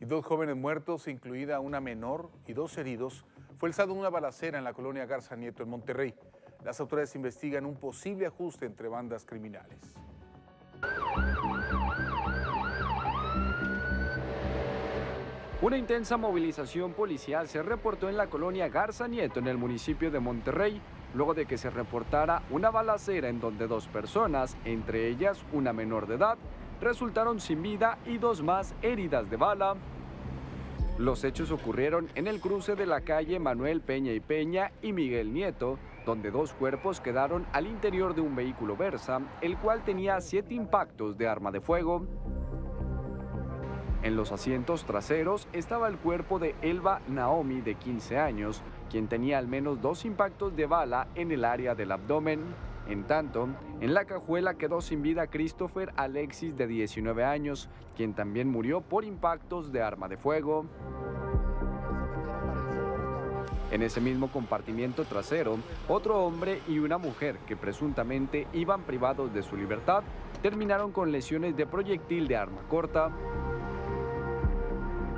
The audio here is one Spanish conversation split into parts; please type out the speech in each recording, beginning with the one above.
y 2 jóvenes muertos, incluida una menor, y 2 heridos, fue el saldo de una balacera en la colonia Garza Nieto, en Monterrey. Las autoridades investigan un posible ajuste entre bandas criminales. Una intensa movilización policial se reportó en la colonia Garza Nieto, en el municipio de Monterrey, luego de que se reportara una balacera en donde 2 personas, entre ellas una menor de edad, resultaron sin vida y 2 más heridas de bala. Los hechos ocurrieron en el cruce de la calle Manuel Peña y Peña y Miguel Nieto, donde 2 cuerpos quedaron al interior de un vehículo Versa, el cual tenía 7 impactos de arma de fuego. En los asientos traseros estaba el cuerpo de Elba Naomi, de 15 años, quien tenía al menos 2 impactos de bala en el área del abdomen. En tanto, en la cajuela quedó sin vida Christopher Alexis, de 19 años, quien también murió por impactos de arma de fuego. En ese mismo compartimiento trasero, otro hombre y una mujer que presuntamente iban privados de su libertad terminaron con lesiones de proyectil de arma corta.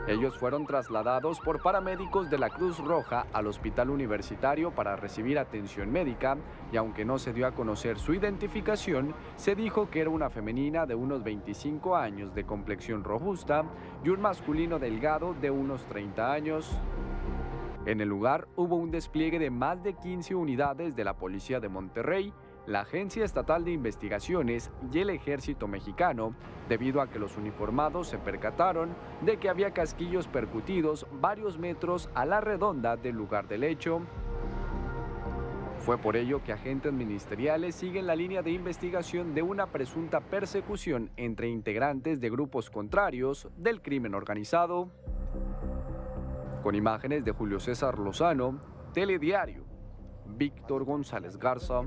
Ellos fueron trasladados por paramédicos de la Cruz Roja al Hospital Universitario para recibir atención médica, y aunque no se dio a conocer su identificación, se dijo que era una femenina de unos 25 años de complexión robusta y un masculino delgado de unos 30 años. En el lugar hubo un despliegue de más de 15 unidades de la Policía de Monterrey, la Agencia Estatal de Investigaciones y el Ejército Mexicano, debido a que los uniformados se percataron de que había casquillos percutidos varios metros a la redonda del lugar del hecho. Fue por ello que agentes ministeriales siguen la línea de investigación de una presunta persecución entre integrantes de grupos contrarios del crimen organizado. Con imágenes de Julio César Lozano, Telediario, Víctor González Garza.